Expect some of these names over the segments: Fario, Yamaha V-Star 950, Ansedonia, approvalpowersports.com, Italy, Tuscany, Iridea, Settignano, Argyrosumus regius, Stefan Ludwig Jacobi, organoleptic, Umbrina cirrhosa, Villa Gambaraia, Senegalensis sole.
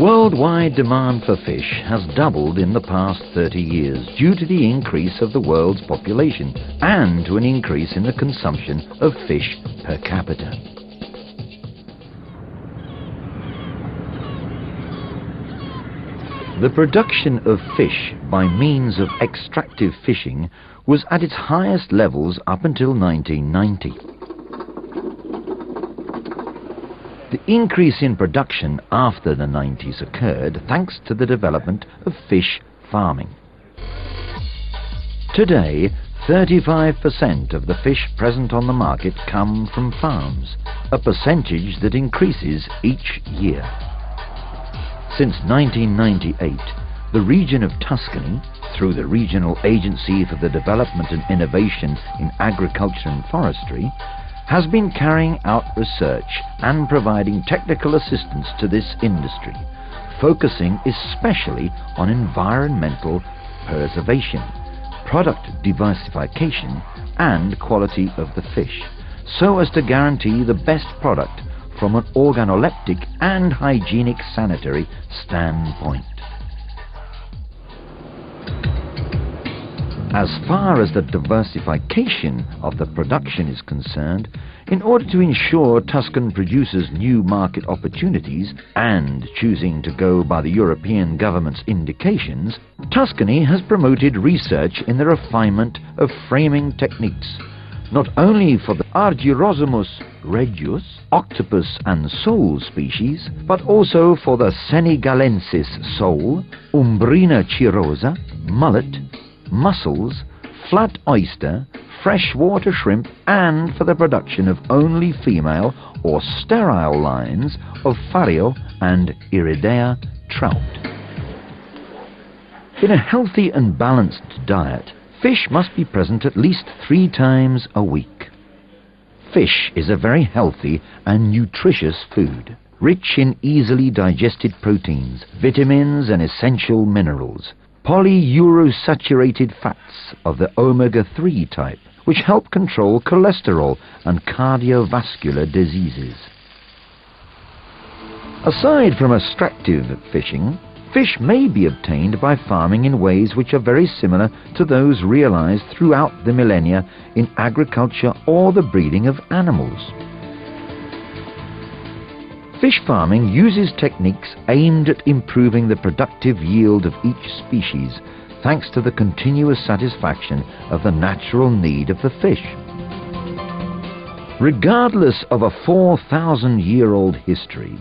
worldwide demand for fish has doubled in the past 30 years due to the increase of the world's population and to an increase in the consumption of fish per capita. The production of fish by means of extractive fishing was at its highest levels up until 1990. The increase in production after the 90s occurred thanks to the development of fish farming. Today, 35% of the fish present on the market come from farms, a percentage that increases each year. Since 1998, the region of Tuscany, through the Regional Agency for the Development and Innovation in Agriculture and Forestry, has been carrying out research and providing technical assistance to this industry, focusing especially on environmental preservation, product diversification, and quality of the fish, so as to guarantee the best product from an organoleptic and hygienic sanitary standpoint. As far as the diversification of the production is concerned, in order to ensure Tuscan producers new market opportunities and choosing to go by the European government's indications, Tuscany has promoted research in the refinement of framing techniques, not only for the Argyrosumus regius, octopus and sole species, but also for the Senegalensis sole, Umbrina cirrhosa, mullet, mussels, flat oyster, freshwater shrimp, and for the production of only female or sterile lines of Fario and Iridea trout. In a healthy and balanced diet, fish must be present at least 3 times a week. Fish is a very healthy and nutritious food, rich in easily digested proteins, vitamins and essential minerals, polyunsaturated fats of the omega-3 type, which help control cholesterol and cardiovascular diseases. Aside from extractive fishing, fish may be obtained by farming in ways which are very similar to those realized throughout the millennia in agriculture or the breeding of animals. Fish farming uses techniques aimed at improving the productive yield of each species, thanks to the continuous satisfaction of the natural need of the fish. Regardless of a 4,000-year-old history,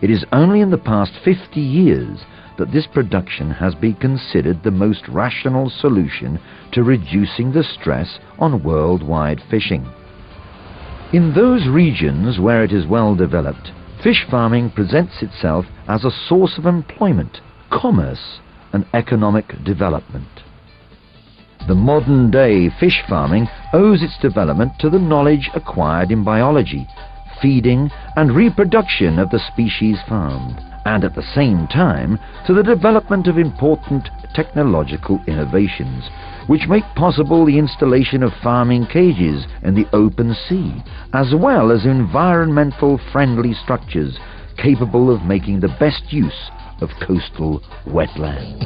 it is only in the past 50 years that this production has been considered the most rational solution to reducing the stress on worldwide fishing. In those regions where it is well developed, fish farming presents itself as a source of employment, commerce, and economic development. The modern-day fish farming owes its development to the knowledge acquired in biology, feeding and reproduction of the species farmed, and at the same time to the development of important technological innovations which make possible the installation of farming cages in the open sea, as well as environmental friendly structures capable of making the best use of coastal wetland.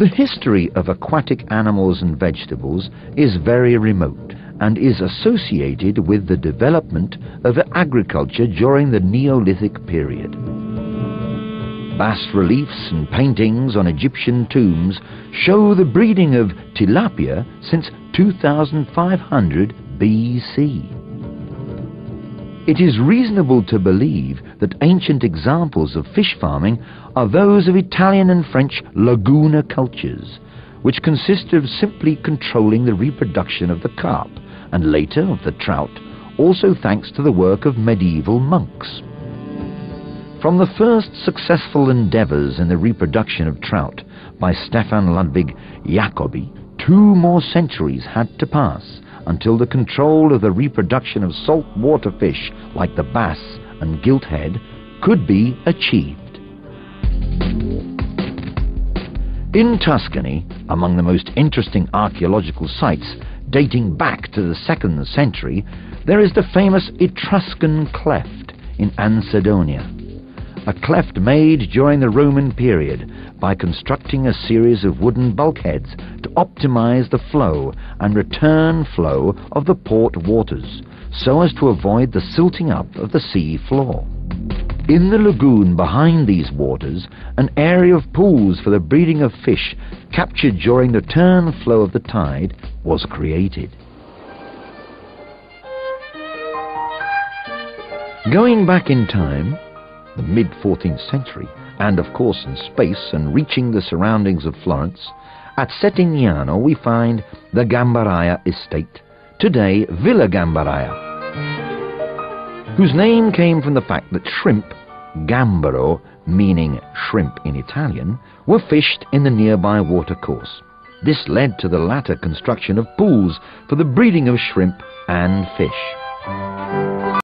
The history of aquatic animals and vegetables is very remote and is associated with the development of agriculture during the Neolithic period. Bas-reliefs and paintings on Egyptian tombs show the breeding of tilapia since 2500 BC. It is reasonable to believe that ancient examples of fish farming are those of Italian and French laguna cultures, which consist of simply controlling the reproduction of the carp and later of the trout, also thanks to the work of medieval monks. From the first successful endeavors in the reproduction of trout by Stefan Ludwig Jacobi, 2 more centuries had to pass until the control of the reproduction of saltwater fish like the bass and gilthead could be achieved. In Tuscany, among the most interesting archaeological sites dating back to the 2nd century, there is the famous Etruscan cleft in Ansedonia, a cleft made during the Roman period by constructing a series of wooden bulkheads to optimize the flow and return flow of the port waters, so as to avoid the silting up of the sea floor. In the lagoon behind these waters, an area of pools for the breeding of fish captured during the turn flow of the tide was created. Going back in time, the mid-14th century, and of course in space and reaching the surroundings of Florence, at Settignano we find the Gambaraia estate, today Villa Gambaraia, whose name came from the fact that shrimp, gambero, meaning shrimp in Italian, were fished in the nearby watercourse. This led to the latter construction of pools for the breeding of shrimp and fish.